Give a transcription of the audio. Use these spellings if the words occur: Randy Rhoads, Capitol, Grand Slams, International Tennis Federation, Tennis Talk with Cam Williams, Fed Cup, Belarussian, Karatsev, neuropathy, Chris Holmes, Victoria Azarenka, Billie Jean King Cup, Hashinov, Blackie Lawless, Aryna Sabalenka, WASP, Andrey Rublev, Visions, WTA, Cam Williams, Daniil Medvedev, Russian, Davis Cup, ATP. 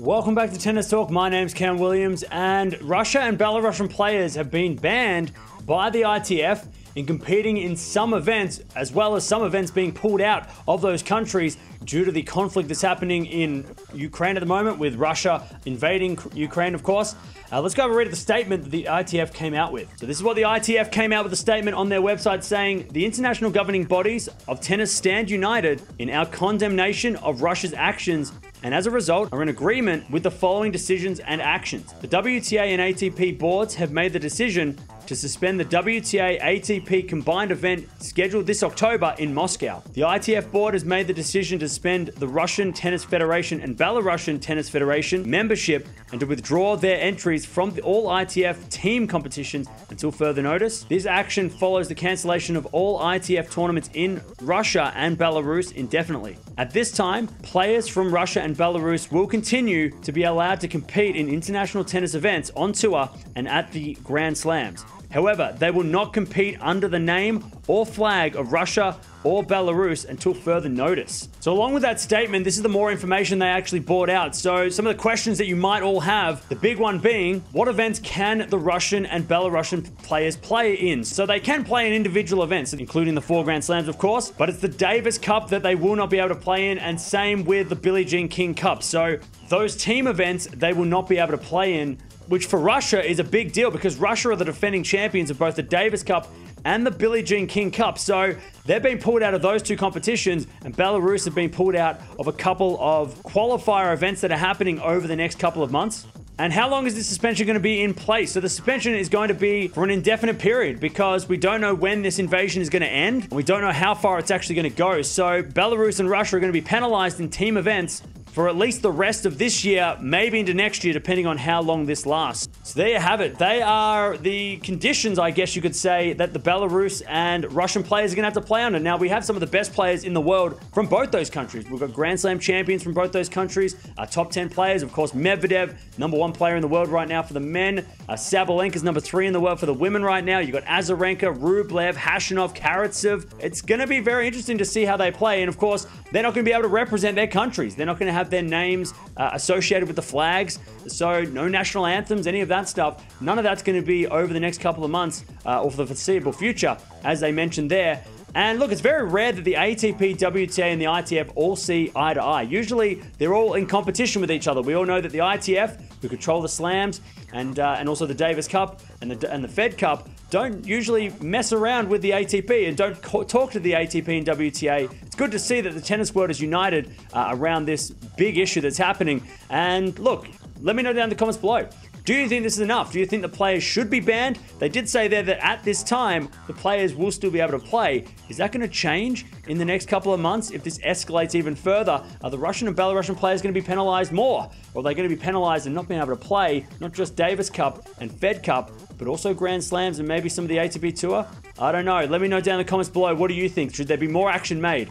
Welcome back to Tennis Talk. My name's Cam Williams, and Russia and Belarusian players have been banned by the ITF in competing in some events, as well as some events being pulled out of those countries due to the conflict that's happening in Ukraine at the moment, with Russia invading Ukraine, of course. Let's go over and read the statement that the ITF came out with. So this is what the ITF came out with, a statement on their website saying, "The international governing bodies of tennis stand united in our condemnation of Russia's actions, and as a result are in agreement with the following decisions and actions. The WTA and ATP boards have made the decision to suspend the WTA ATP combined event scheduled this October in Moscow. The ITF board has made the decision to suspend the Russian Tennis Federation and Belarusian Tennis Federation membership and to withdraw their entries from all ITF team competitions until further notice. This action follows the cancellation of all ITF tournaments in Russia and Belarus indefinitely. At this time, players from Russia and Belarus will continue to be allowed to compete in international tennis events on tour and at the Grand Slams. However, they will not compete under the name or flag of Russia or Belarus until further notice." So along with that statement, this is the more information they actually brought out. So some of the questions that you might all have, the big one being, what events can the Russian and Belarusian players play in? So they can play in individual events, including the 4 Grand Slams, of course, but it's the Davis Cup that they will not be able to play in, and same with the Billie Jean King Cup. So those team events, they will not be able to play in, which for Russia is a big deal because Russia are the defending champions of both the Davis Cup and the Billie Jean King Cup. So they've been pulled out of those two competitions, and Belarus have been pulled out of a couple of qualifier events that are happening over the next couple of months. And how long is this suspension going to be in place? So the suspension is going to be for an indefinite period because we don't know when this invasion is going to end, and we don't know how far it's actually going to go. So Belarus and Russia are going to be penalized in team events for at least the rest of this year, maybe into next year, depending on how long this lasts. So there you have it. They are the conditions, I guess you could say, that the Belarus and Russian players are going to have to play under. Now, we have some of the best players in the world from both those countries. We've got Grand Slam champions from both those countries, our top 10 players. Of course, Medvedev, number 1 player in the world right now for the men. Sabalenka's number 3 in the world for the women right now. You've got Azarenka, Rublev, Hashinov, Karatsev. It's going to be very interesting to see how they play. And of course, they're not going to be able to represent their countries. They're not going to have their names associated with the flags, so no national anthems, any of that stuff. None of that's going to be over the next couple of months or for the foreseeable future, as they mentioned there. And look, it's very rare that the ATP, WTA, and the ITF all see eye to eye. Usually, they're all in competition with each other. We all know that the ITF, who control the slams, and also the Davis Cup and the Fed Cup, don't usually mess around with the ATP and don't talk to the ATP and WTA. It's good to see that the tennis world is united around this big issue that's happening. And look, let me know down in the comments below. Do you think this is enough? Do you think the players should be banned? They did say there that at this time, the players will still be able to play. Is that going to change in the next couple of months if this escalates even further? Are the Russian and Belarusian players going to be penalized more? Or are they going to be penalized and not being able to play, not just Davis Cup and Fed Cup, but also Grand Slams and maybe some of the ATP Tour? I don't know. Let me know down in the comments below. What do you think? Should there be more action made?